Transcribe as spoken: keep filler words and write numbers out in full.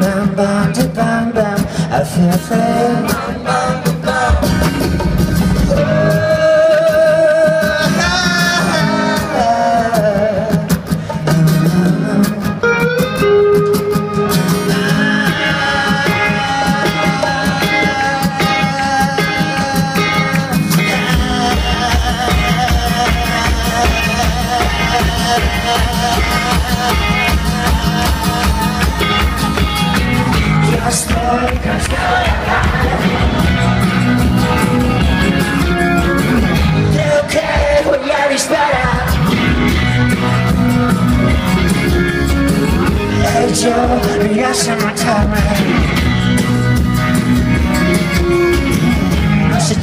bam bam da bam bam. I feel free. Bam bam da bam. Yes, I'm a tyrant. I said,